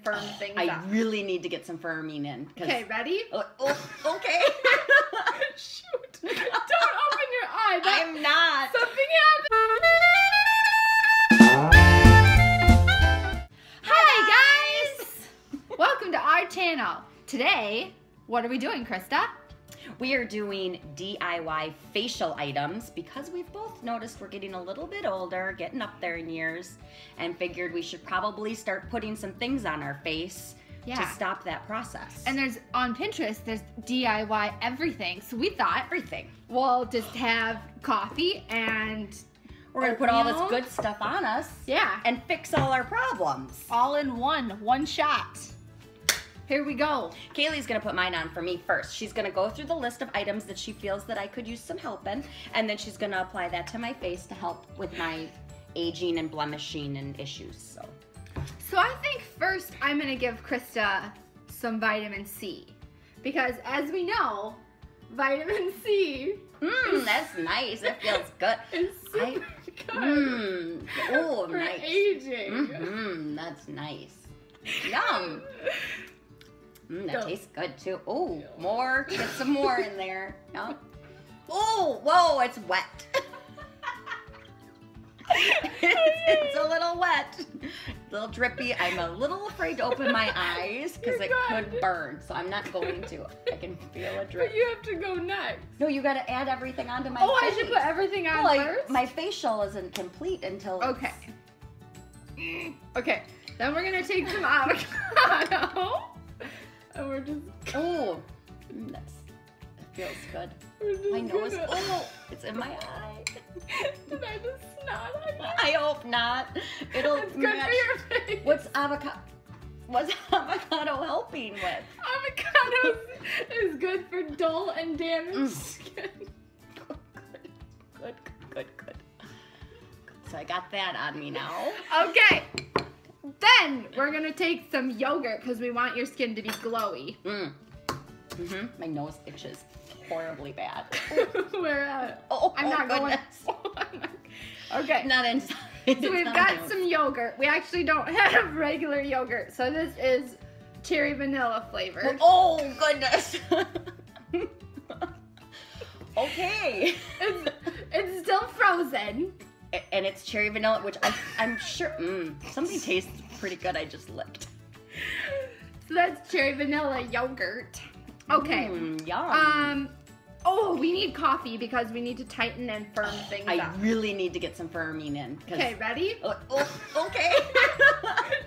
and firm things up. I really need to get some firming in. Okay, ready? Okay. Shoot. Don't open your eye. I'm not. Something happened. Hi, guys. Welcome to our channel. Today, what are we doing, Krista? We are doing DIY facial items because we've both noticed we're getting a little bit older, getting up there in years, and figured we should probably start putting some things on our face to stop that process. And there's, on Pinterest, there's DIY everything. So we thought, we'll just have coffee and we're going to put all this good stuff on us and fix all our problems. All in one shot. Here we go. Kaylee's gonna put mine on for me first. She's gonna go through the list of items that she feels that I could use some help in, and then she's gonna apply that to my face to help with my aging and blemishing and issues, So I think first I'm gonna give Krista some vitamin C, because as we know, vitamin C. That's nice, that feels good. It's super good. For nice. Aging. That's nice. Yum. That tastes good too. Oh, more. Get some more in there. No. Oh, whoa, it's wet. It's a little wet. A little drippy. I'm a little afraid to open my eyes because it could burn, so I'm not going to. I can feel a drip. But you have to go next. No, you got to add everything onto my face. Oh, I should put everything on first? My facial isn't complete until Okay, then we're going to take some avocado. And we're just that feels good. My nose it's in my eye. Did I just snot on you? I hope not. It's good for your face. What's avocado helping with? Avocado is good for dull and damaged skin. Good. So I got that on me now. Okay. Then we're gonna take some yogurt because we want your skin to be glowy. My nose itches horribly bad. Where at? I'm not going. Okay. Not inside. So we've got some yogurt. We actually don't have regular yogurt, so this is cherry vanilla flavored. Oh goodness. Okay. It's still frozen. And it's cherry vanilla, which I'm sure something tastes pretty good. I just licked. So that's cherry vanilla yogurt. Okay. Yum. We need coffee because we need to tighten and firm things up. I really need to get some firming in. Okay, ready? Okay.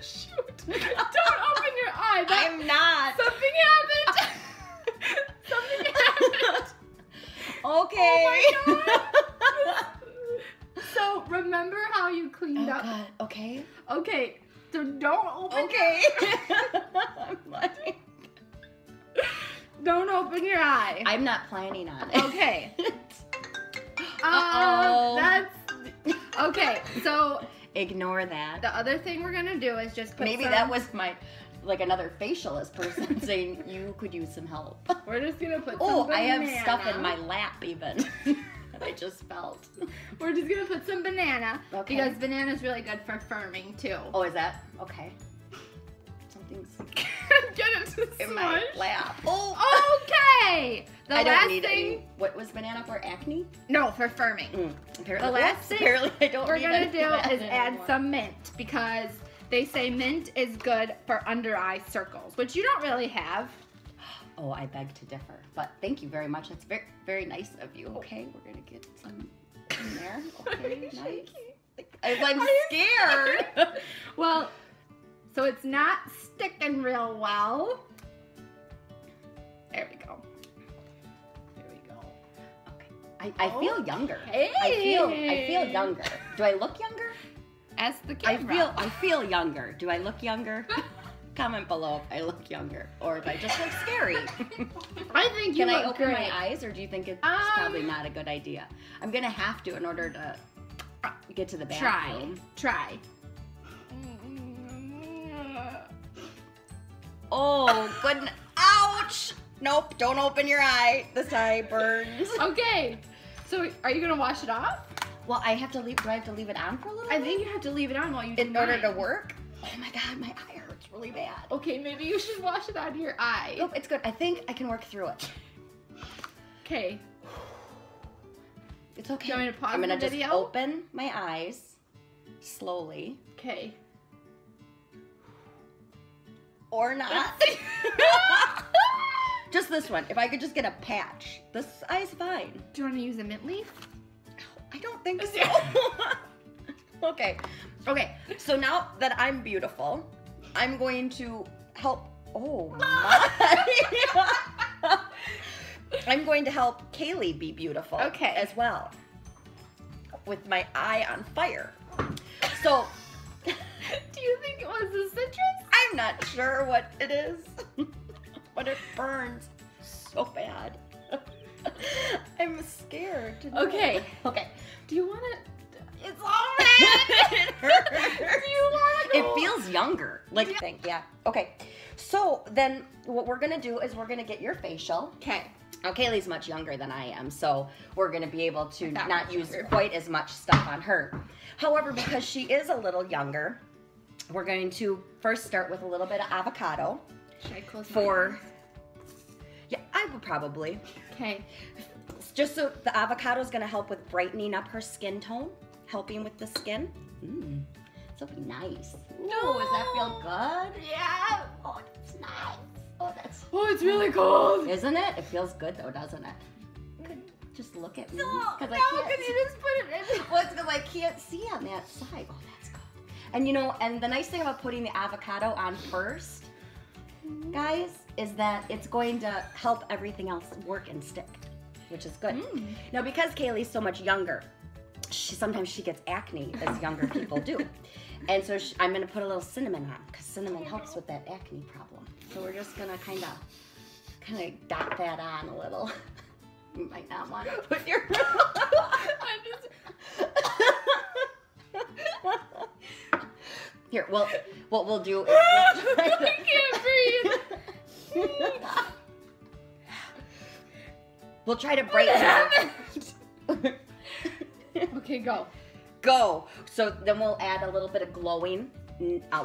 Shoot! Don't open your eye. I'm not. Something happened. Something happened. Okay. Oh my God. So remember how you cleaned up? God. Okay. Okay. So don't open. Okay. I'm like, don't open your eye. I'm not planning on it. Okay. That's okay. So ignore that. The other thing we're gonna do is just put that was my another facialist person saying you could use some help. We're just gonna put. Oh, I have stuff in my lap even. I just felt. We're just gonna put some banana because banana's really good for firming too. Oh, is that? Okay. Something's get it to in my lap. Oh, okay. The last thing. What was banana for? Acne? No, for firming. Apparently, the last thing we're gonna do is add some mint because they say mint is good for under eye circles, which you don't really have. Oh, I beg to differ, but thank you very much. That's very, very nice of you. Okay, we're gonna get some in there. Okay, nice. I'm scared. Well, so it's not sticking real well. There we go. There we go. Okay. I feel younger. I feel younger. Do I look younger? Ask the camera. I feel younger. Do I look younger? Comment below if I look younger or if I just look scary. I think you look great. Can I open my eyes, or do you think it's probably not a good idea? I'm gonna have to in order to get to the bathroom. Try. Oh goodness! Ouch! Nope. Don't open your eye. This eye burns. Okay. So are you gonna wash it off? Well, I have to leave. Do I have to leave it on for a little bit? I think you have to leave it on while you. In order to work. Oh my God, my eye hurts really bad. Okay, maybe you should wash it out of your eye. Nope, it's good. I think I can work through it. Okay. It's okay. Do you want me to pause the video? I'm gonna just open my eyes slowly. Okay. Or not. Just this one. If I could just get a patch. This eye's fine. Do you want to use a mint leaf? I don't think so. Okay. Okay. So now that I'm beautiful, I'm going to help. Oh my. I'm going to help Kaylee be beautiful as well with my eye on fire. So, do you think it was the citrus? I'm not sure what it is, but it burns so bad. I'm scared. Okay. Okay. Do you want to? It's all red. It hurts. Do you want to? It feels younger. Like yeah. Okay. So then, what we're gonna do is we're gonna get your facial. Okay. Now, Kaylee's much younger than I am, so we're going to be able to not use quite as much stuff on her. However, because she is a little younger, we're going to first start with a little bit of avocado. Should I close my eyes? Yeah, I would probably. Okay. Just so the avocado is going to help with brightening up her skin tone, helping with the skin. Mmm. So nice. Ooh, no. Does that feel good? Yeah. Oh, it's nice. Oh, that's it's really cold, isn't it? It feels good though, doesn't it? Good. Just look at me. No, because you just put it in. Well, because I can't see on that side. Oh, that's good. And you know, and the nice thing about putting the avocado on first, guys, is that it's going to help everything else work and stick, which is good. Now, because Kaylee's so much younger, sometimes she gets acne, as younger people do. And so I'm going to put a little cinnamon on, because cinnamon helps with that acne problem. So we're just going to kind of dot that on a little. You might not want to put your... Here, well, what we'll do is... I can't breathe. We'll try to brighten it. Okay, go. Go. So then we'll add a little bit of glowing.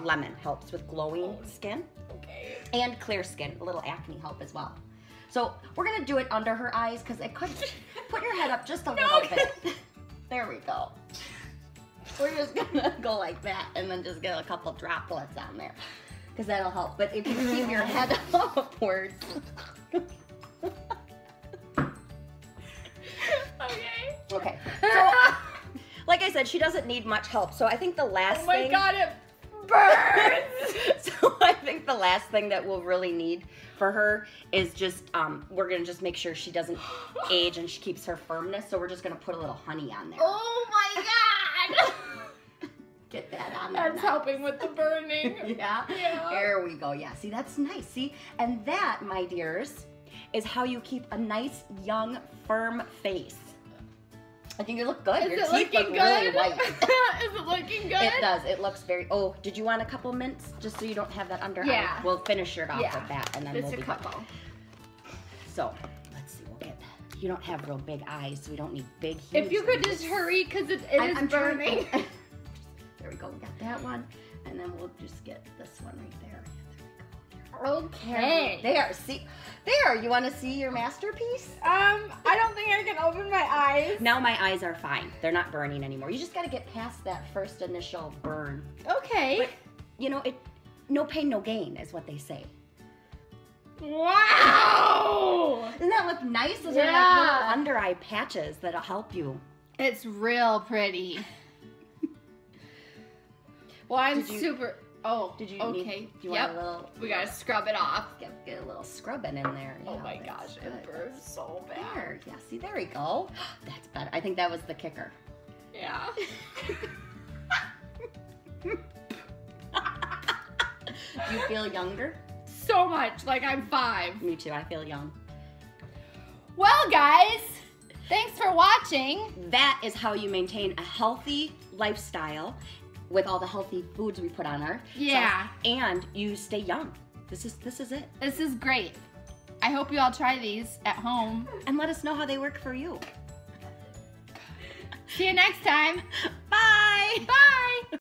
Lemon helps with glowing skin. Okay. And clear skin. A little acne help as well. So we're going to do it under her eyes because it could... Put your head up just a little bit. There we go. We're just going to go like that and then just get a couple droplets on there because that'll help. But if you keep your head upwards... Okay. So, like I said, she doesn't need much help. So I think the last thing... Oh my God, it burns! So I think the last thing that we'll really need for her is just, we're going to just make sure she doesn't age and she keeps her firmness. So we're just going to put a little honey on there. Oh my God! Get that on there. That's helping with the burning. Yeah. There we go. Yeah, see, that's nice. See, and that, my dears, is how you keep a nice, young, firm face. I think you look good. Your teeth look really white. Is it looking good? It does. It looks very... Oh, did you want a couple mints? Just so you don't have that under eye. We'll finish it off with that and then we'll be done. So, let's see. We'll get... You don't have real big eyes, so we don't need big huge... If you could just hurry, because it is burning. There we go. We got that one. And then we'll just get this one right there. Okay. There, see, there, you want to see your masterpiece? I don't think I can open my eyes. Now my eyes are fine. They're not burning anymore. You just got to get past that first initial burn. Okay. But, you know, no pain, no gain is what they say. Wow! Doesn't that look nice? Those are like little under eye patches that'll help you. It's real pretty. Well, I'm super... Oh, did you need, you want a little, we gotta scrub it off. Get a little scrubbing in there. Oh my gosh, it burns so bad. There, yeah, see, there we go. That's better. I think that was the kicker. Yeah. Do you feel younger? So much, like I'm 5. Me too, I feel young. Well, guys, thanks for watching. That is how you maintain a healthy lifestyle with all the healthy foods we put on her. Yeah. So, and you stay young. This is it. This is great. I hope you all try these at home. And let us know how they work for you. See you next time. Bye. Bye.